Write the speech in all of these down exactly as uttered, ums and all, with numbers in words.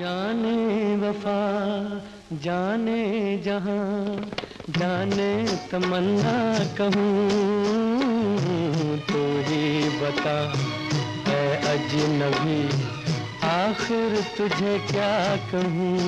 जाने वफा जाने जहां जाने तमन्ना कहूँ तू ही बता ऐ अजनबी आखिर तुझे क्या कहूँ।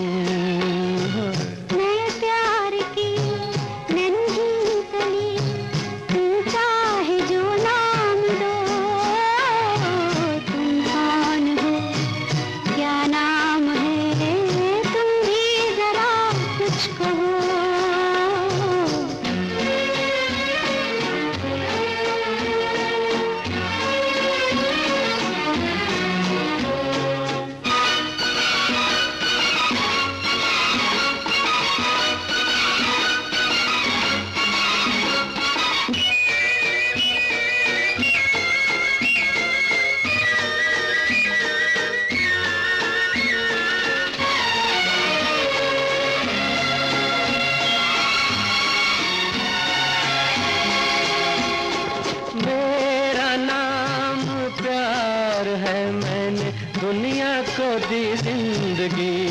दुनिया को दी जिंदगी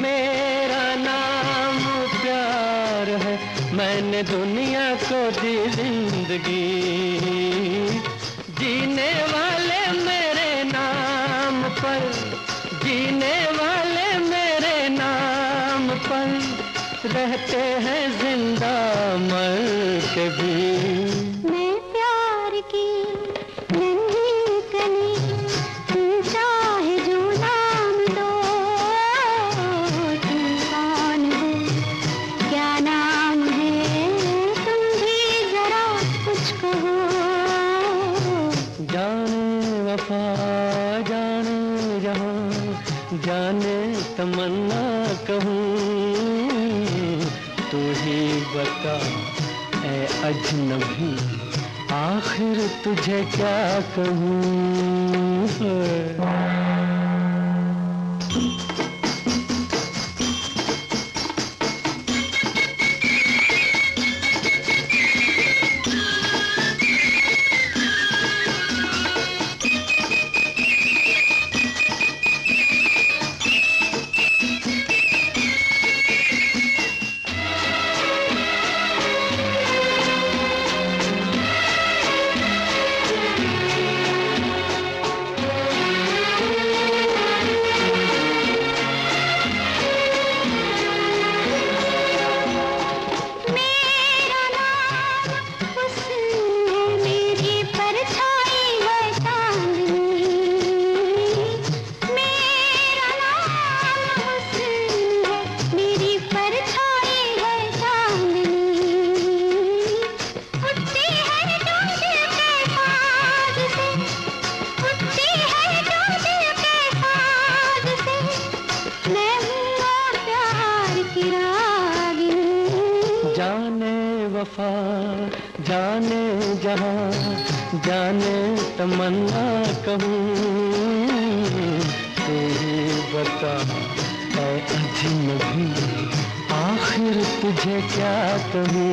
मेरा नाम प्यार है, मैंने दुनिया को दी जिंदगी। जीने वाले मेरे नाम पर जीने वाले मेरे नाम पर रहते हैं जिंदा मर के भी। जाने तमन्ना कहूँ तू ही बता ऐ अजनबी आखिर तुझे क्या कहूँ। वफा जाने जहां जाने तमन्ना कहूँ तू ही बता ऐ अजनबी आखिर तुझे क्या कहूँ।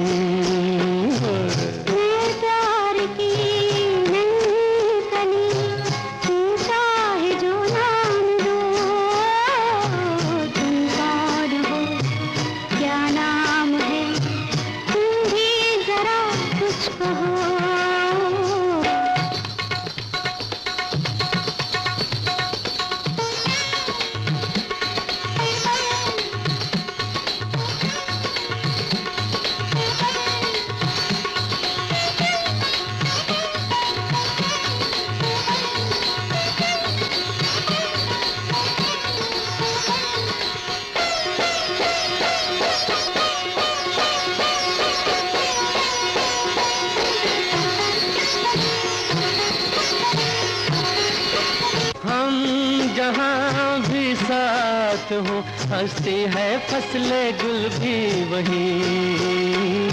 साथ हो हंसती है फसले गुल भी वही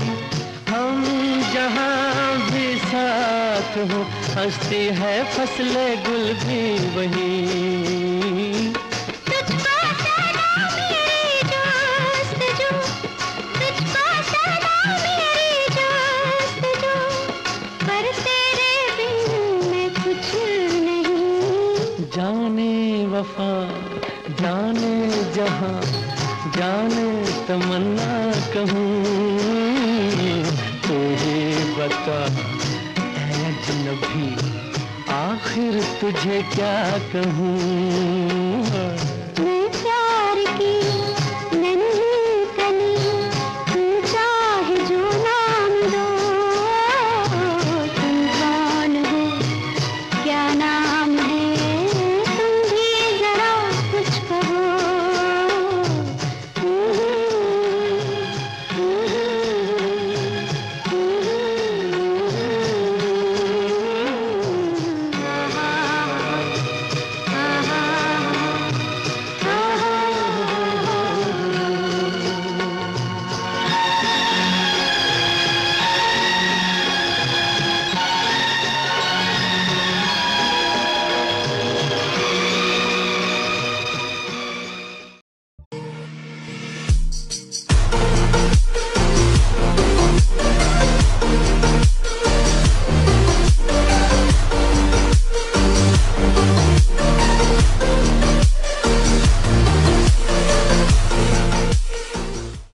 हम जहाँ भी साथ हो हंसती है फसले गुल भी वही। जाने वफा जाने जहां जाने तमन्ना कहूँ तुझे बता ऐ अजनबी आखिर तुझे क्या कहूँ।